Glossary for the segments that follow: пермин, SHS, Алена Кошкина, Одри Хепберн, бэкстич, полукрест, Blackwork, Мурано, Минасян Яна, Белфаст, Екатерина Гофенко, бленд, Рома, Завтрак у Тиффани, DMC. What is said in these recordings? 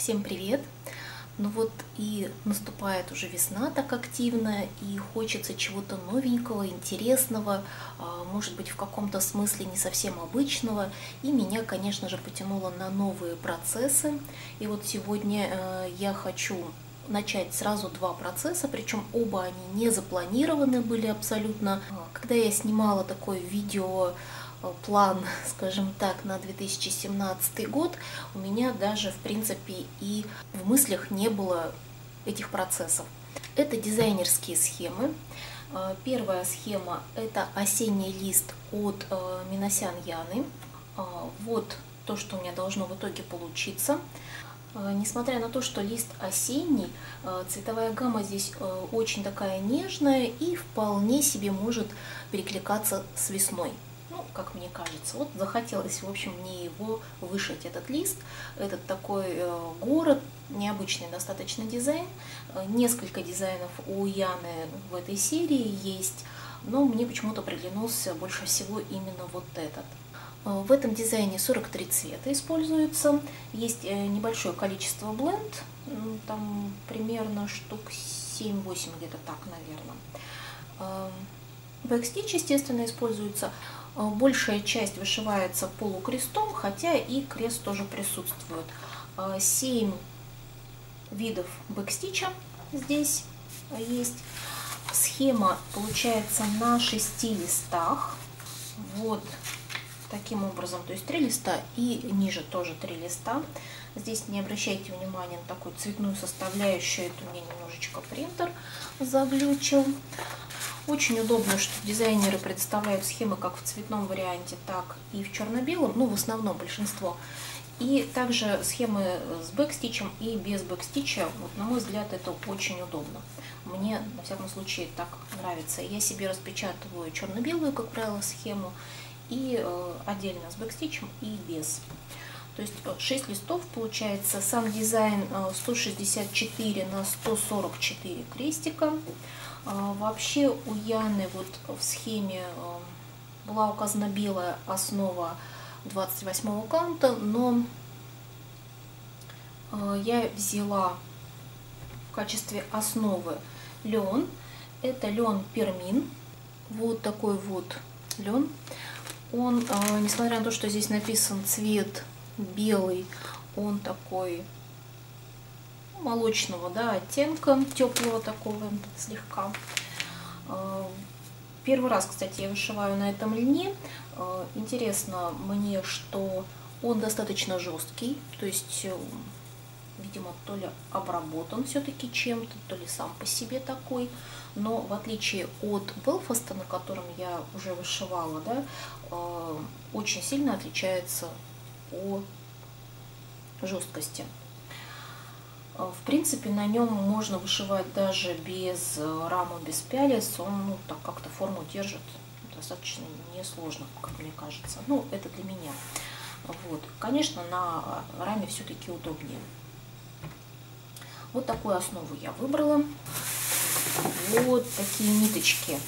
Всем привет! Ну вот и наступает уже весна так активно, и хочется чего-то новенького, интересного, может быть, в каком-то смысле не совсем обычного. И меня, конечно же, потянуло на новые процессы. И вот сегодня я хочу начать сразу два процесса, причем оба они не запланированы были абсолютно. Когда я снимала такое видео, план, скажем так, на 2017 год, у меня даже, в принципе, и в мыслях не было этих процессов. Это дизайнерские схемы. Первая схема – это осенний лист от Минасян Яны. Вот то, что у меня должно в итоге получиться. Несмотря на то, что лист осенний, цветовая гамма здесь очень такая нежная и вполне себе может перекликаться с весной. Ну, как мне кажется, вот захотелось, в общем, мне его вышить, этот лист, этот такой город, необычный достаточно дизайн. Несколько дизайнов у Яны в этой серии есть, но мне почему-то приглянулся больше всего именно вот этот. В этом дизайне 43 цвета используются, есть небольшое количество бленд, там примерно штук 7-8, где-то так, наверное. Blackwork, естественно, используется. Большая часть вышивается полукрестом, хотя и крест тоже присутствует. 7 видов бэкстича здесь есть. Схема получается на 6 листах. Вот таким образом, то есть 3 листа и ниже тоже 3 листа. Здесь не обращайте внимания на такую цветную составляющую, это у меня немножечко принтер заглючил. Очень удобно, что дизайнеры представляют схемы как в цветном варианте, так и в черно-белом, ну, в основном большинство. И также схемы с бэкстичем и без бэкстича, вот, на мой взгляд, это очень удобно. Мне, во всяком случае, так нравится. Я себе распечатываю черно-белую, как правило, схему, и отдельно с бэкстичем и без. То есть 6 листов получается. Сам дизайн 164 на 144 крестика. Вообще у Яны вот в схеме была указана белая основа 28 канта, но я взяла в качестве основы лен. Это лен пермин. Вот такой вот лен. Он, несмотря на то, что здесь написан цвет белый, он такой молочного, да, оттенка, теплого такого слегка. Первый раз, кстати, я вышиваю на этом льне. Интересно мне, что он достаточно жесткий, то есть, видимо, то ли обработан все-таки чем-то, то ли сам по себе такой. Но в отличие от Белфаста, на котором я уже вышивала, да, очень сильно отличается по жесткости. В принципе, на нем можно вышивать даже без рамы, без пялец. Он, ну, так как-то форму держит достаточно несложно, как мне кажется. Ну, это для меня. Вот. Конечно, на раме все-таки удобнее. Вот такую основу я выбрала. Вот такие ниточки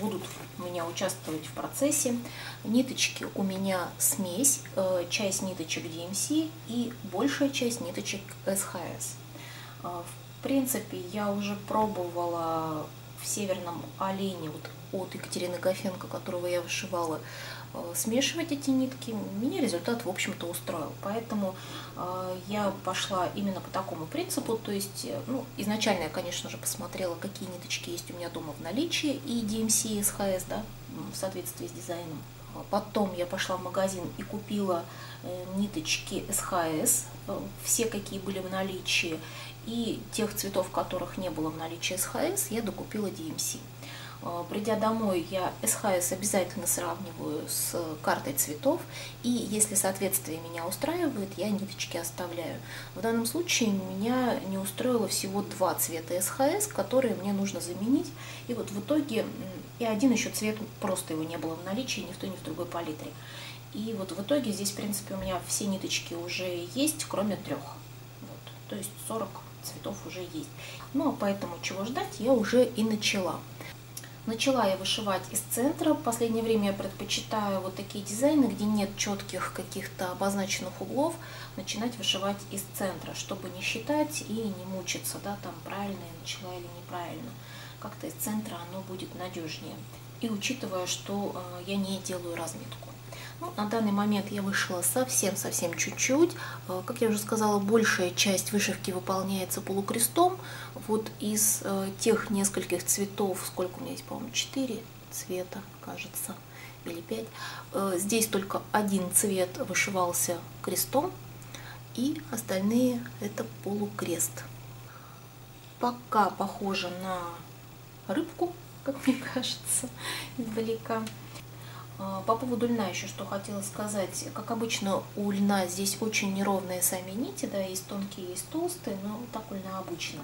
будут у меня участвовать в процессе. Ниточки у меня смесь, часть ниточек DMC и большая часть ниточек SHS. В принципе, я уже пробовала в северном олене вот от Екатерины Гофенко, которого я вышивала, смешивать эти нитки. Меня результат, в общем-то, устроил. Поэтому я пошла именно по такому принципу. То есть, ну, изначально я, конечно же, посмотрела, какие ниточки есть у меня дома в наличии, и DMC, и SHS, да, в соответствии с дизайном. Потом я пошла в магазин и купила ниточки SHS, все, какие были в наличии, и тех цветов, которых не было в наличии SHS, я докупила DMC. Придя домой, я SHS обязательно сравниваю с картой цветов, и если соответствие меня устраивает, я ниточки оставляю. В данном случае меня не устроило всего 2 цвета SHS, которые мне нужно заменить, и вот в итоге и один еще цвет, просто его не было в наличии ни в той, ни в другой палитре. И вот в итоге здесь, в принципе, у меня все ниточки уже есть, кроме 3. Вот. То есть 40 цветов уже есть. Ну, а поэтому чего ждать, я уже и начала. Начала я вышивать из центра. В последнее время я предпочитаю вот такие дизайны, где нет четких каких-то обозначенных углов, начинать вышивать из центра, чтобы не считать и не мучиться, да, там правильно я начала или неправильно. Как-то из центра оно будет надежнее. И учитывая, что я не делаю разметку. Ну, на данный момент я вышила совсем-совсем чуть-чуть. Как я уже сказала, большая часть вышивки выполняется полукрестом. Вот из тех нескольких цветов, сколько у меня есть, по-моему, 4 цвета, кажется, или 5. Здесь только один цвет вышивался крестом, и остальные это полукрест. Пока похоже на рыбку, как мне кажется, издалека. По поводу льна еще что хотела сказать. Как обычно, у льна здесь очень неровные сами нити, да, есть тонкие, есть толстые, но так у льна обычно.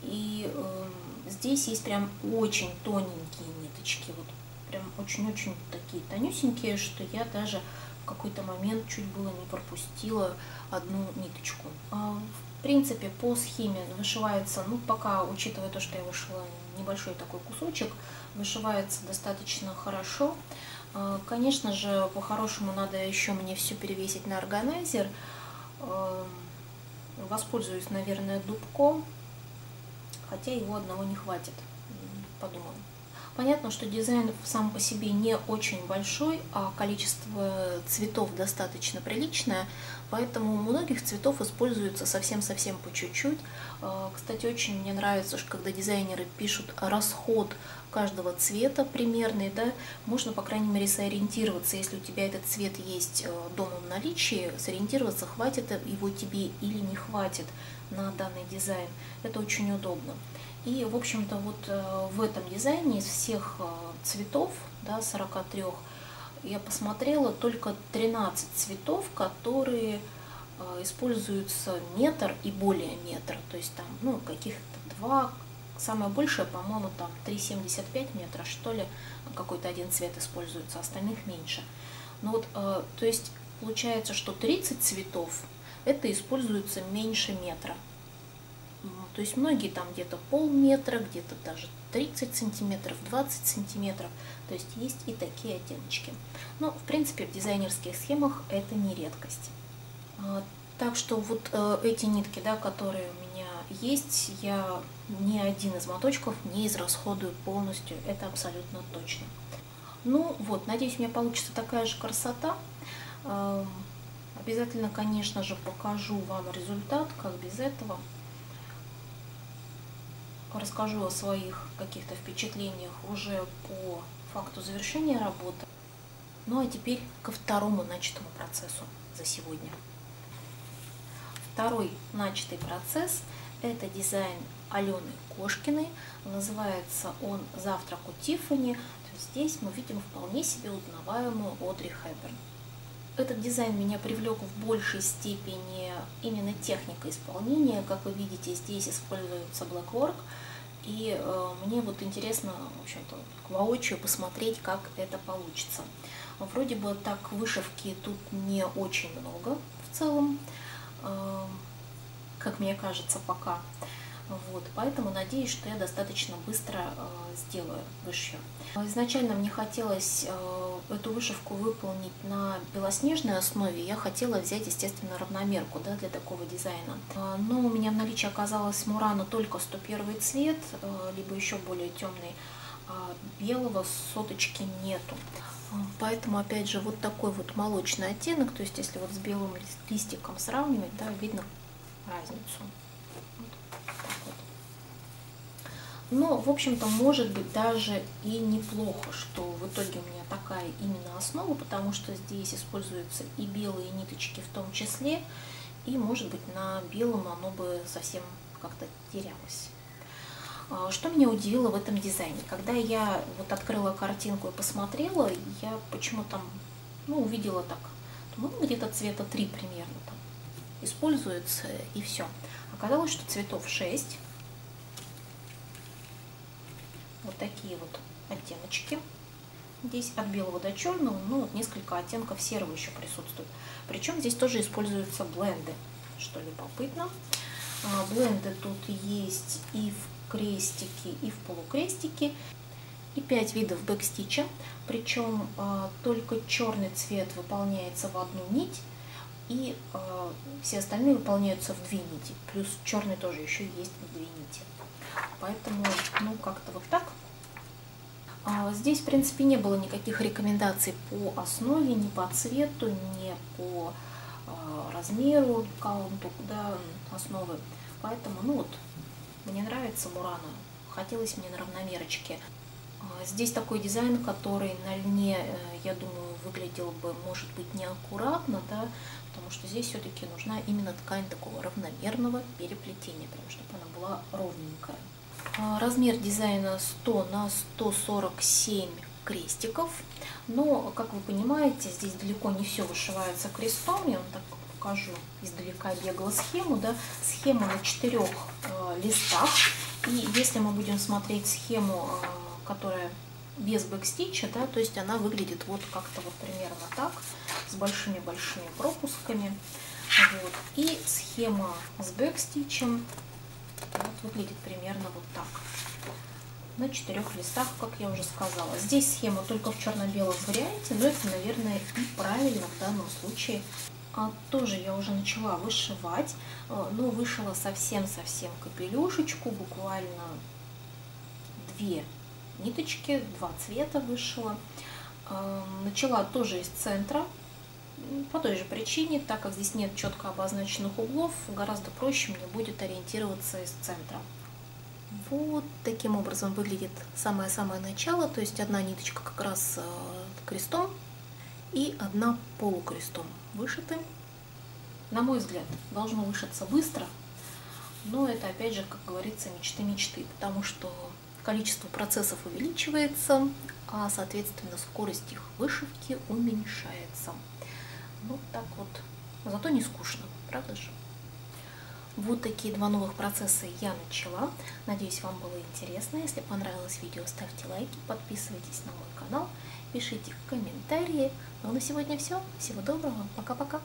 И здесь есть прям очень тоненькие ниточки, вот прям очень-очень такие тонюсенькие, что я даже в какой-то момент чуть было не пропустила одну ниточку. В принципе, по схеме вышивается, ну, пока, учитывая то, что я вышила небольшой такой кусочек, вышивается достаточно хорошо. Конечно же, по-хорошему надо еще мне все перевесить на органайзер. Воспользуюсь, наверное, дубком, хотя его одного не хватит, подумала. Понятно, что дизайн сам по себе не очень большой, а количество цветов достаточно приличное, поэтому у многих цветов используются совсем-совсем по чуть-чуть. Кстати, очень мне нравится, когда дизайнеры пишут расход каждого цвета примерный, да, можно, по крайней мере, сориентироваться, если у тебя этот цвет есть дома в наличии, сориентироваться, хватит его тебе или не хватит на данный дизайн. Это очень удобно. И, в общем-то, вот в этом дизайне из всех цветов, да, 43, я посмотрела только 13 цветов, которые используются метр и более метра. То есть там, ну, каких-то 2, самое большее, по-моему, там 3,75 метра, что ли, какой-то один цвет используется, остальных меньше. Ну вот, то есть получается, что 30 цветов это используется меньше метра. То есть многие там где-то полметра, где-то даже 30 сантиметров, 20 сантиметров. То есть есть и такие оттеночки. Но, в принципе, в дизайнерских схемах это не редкость. Так что вот эти нитки, да, которые у меня есть, я ни один из моточков не израсходую полностью. Это абсолютно точно. Ну вот, надеюсь, у меня получится такая же красота. Обязательно, конечно же, покажу вам результат, как без этого. Расскажу о своих каких-то впечатлениях уже по факту завершения работы. Ну а теперь ко второму начатому процессу за сегодня. Второй начатый процесс – это дизайн Алены Кошкиной. Называется он «Завтрак у Тиффани». Здесь мы видим вполне себе узнаваемую Одри Хепберн. Этот дизайн меня привлек в большей степени именно техника исполнения. Как вы видите, здесь используется Blackwork. И мне вот интересно, в общем-то, воочию посмотреть, как это получится. Вроде бы так вышивки тут не очень много в целом, как мне кажется, пока. Вот, поэтому надеюсь, что я достаточно быстро сделаю вышью. Изначально мне хотелось эту вышивку выполнить на белоснежной основе. Я хотела взять, естественно, равномерку, да, для такого дизайна. Но у меня в наличии оказалось Мурано только 101 цвет, либо еще более темный. А белого соточки нету. Поэтому, опять же, вот такой вот молочный оттенок. То есть, если вот с белым листиком сравнивать, да, видно разницу. Но, в общем-то, может быть даже и неплохо, что в итоге у меня такая именно основа, потому что здесь используются и белые ниточки в том числе, и, может быть, на белом оно бы совсем как-то терялось. Что меня удивило в этом дизайне? Когда я вот открыла картинку и посмотрела, я почему-то, ну, увидела так, думаю, где-то цвета 3 примерно там используется, и все. Оказалось, что цветов 6. Вот такие вот оттеночки. Здесь от белого до черного, ну вот несколько оттенков серого еще присутствует. Причем здесь тоже используются бленды, что любопытно. Бленды тут есть и в крестике, и в полукрестике. и 5 видов бэкстича, причем только черный цвет выполняется в одну нить, и все остальные выполняются в две нити, плюс черный тоже еще есть в две нити. Поэтому, ну, как-то вот так. Здесь, в принципе, не было никаких рекомендаций по основе, ни по цвету, ни по размеру, каунту, да, основы. Поэтому, ну вот, мне нравится Мурано. Хотелось мне на равномерочке. Здесь такой дизайн, который на льне, я думаю, выглядел бы, может быть, неаккуратно, да, потому что здесь все-таки нужна именно ткань такого равномерного переплетения, прям чтобы она была ровненькая. Размер дизайна 100 на 147 крестиков, но, как вы понимаете, здесь далеко не все вышивается крестом. Я вам так покажу, издалека бегала схему, да, схема на 4 листах, и если мы будем смотреть схему, которая без бэкстича, да, то есть она выглядит вот как-то вот примерно так, с большими-большими пропусками, вот. И схема с бэкстичем вот выглядит примерно вот так, на 4 листах, как я уже сказала. Здесь схема только в черно-белом варианте, но это, наверное, и правильно в данном случае. Тоже я уже начала вышивать, но вышила совсем-совсем капелюшечку, буквально 2 ниточки, 2 цвета вышила. Начала тоже из центра, по той же причине, так как здесь нет четко обозначенных углов, гораздо проще мне будет ориентироваться из центра. Вот таким образом выглядит самое-самое начало, то есть одна ниточка как раз крестом и одна полукрестом вышиты. На мой взгляд, должно вышиться быстро, но это, опять же, как говорится, мечты-мечты, потому что количество процессов увеличивается, а, соответственно, скорость их вышивки уменьшается. Вот так вот. Зато не скучно, правда же? Вот такие 2 новых процесса я начала. Надеюсь, вам было интересно. Если понравилось видео, ставьте лайки, подписывайтесь на мой канал, пишите комментарии. Ну а на сегодня все. Всего доброго. Пока-пока.